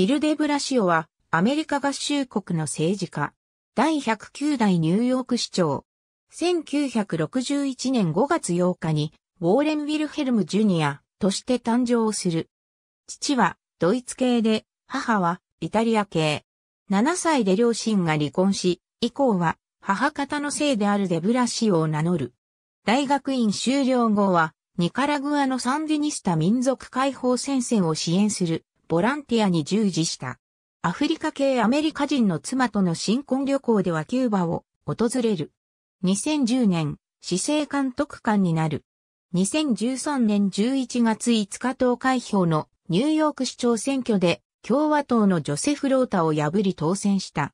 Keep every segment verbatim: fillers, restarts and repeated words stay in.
ビルデ・ブラシオは、アメリカ合衆国の政治家。だいひゃくきゅうだいニューヨーク市長。せんきゅうひゃくろくじゅういちねんごがつようかに、ウォーレン・ウィルヘルム・ジュニアとして誕生する。父は、ドイツ系で、母は、イタリア系。ななさいで両親が離婚し、以降は、母方の姓であるデ・ブラシオを名乗る。大学院修了後は、ニカラグアのサンディニスタ民族解放戦線を支援するボランティアに従事した。アフリカ系アメリカ人の妻との新婚旅行ではキューバを訪れる。にせんじゅうねん、市政監督官になる。にせんじゅうさんねんじゅういちがついつか投開票のニューヨーク市長選挙で共和党のジョセフ・ロータを破り当選した。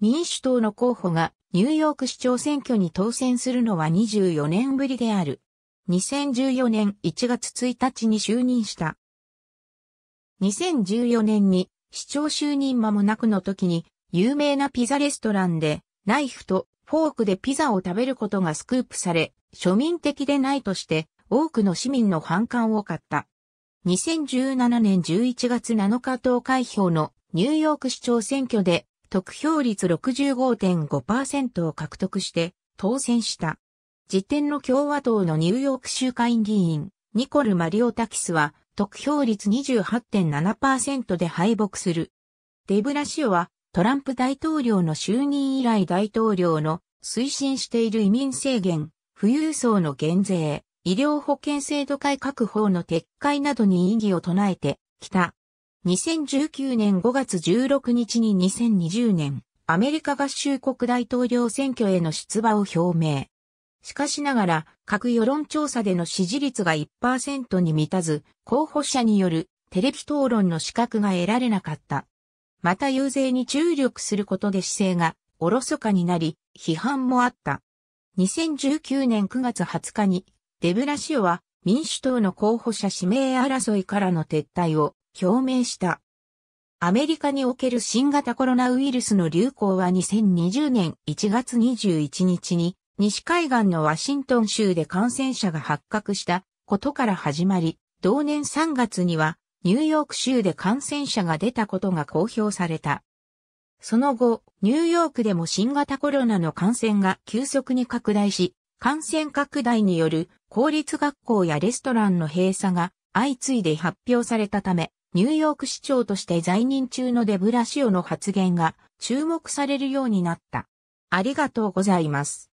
民主党の候補がニューヨーク市長選挙に当選するのはにじゅうよねんぶりである。にせんじゅうよねんいちがつついたちに就任した。にせんじゅうよねんに市長就任間もなくの時に有名なピザレストランでナイフとフォークでピザを食べることがスクープされ、庶民的でないとして多くの市民の反感を買った。にせんじゅうななねんじゅういちがつなのか投開票のニューヨーク市長選挙で得票率 ろくじゅうごてんごパーセント を獲得して当選した。時点の共和党のニューヨーク州会議員ニコル・マリオタキスは得票率 にじゅうはちてんななパーセント で敗北する。デ・ブラシオはトランプ大統領の就任以来大統領の推進している移民制限、富裕層の減税、医療保険制度改革法の撤回などに異議を唱えてきた。にせんじゅうきゅうねんごがつじゅうろくにちににせんにじゅうねんアメリカ合衆国大統領選挙への出馬を表明。しかしながら、各世論調査での支持率が いちパーセント に満たず、候補者によるテレビ討論の資格が得られなかった。また遊説に注力することで姿勢がおろそかになり、批判もあった。にせんじゅうきゅうねんくがつはつかに、デ・ブラシオは民主党の候補者指名争いからの撤退を表明した。アメリカにおける新型コロナウイルスの流行はにせんにじゅうねんいちがつにじゅういちにちに、西海岸のワシントン州で感染者が発覚したことから始まり、同年さんがつにはニューヨーク州で感染者が出たことが公表された。その後、ニューヨークでも新型コロナの感染が急速に拡大し、感染拡大による公立学校やレストランの閉鎖が相次いで発表されたため、ニューヨーク市長として在任中のデ・ブラシオの発言が注目されるようになった。ありがとうございます。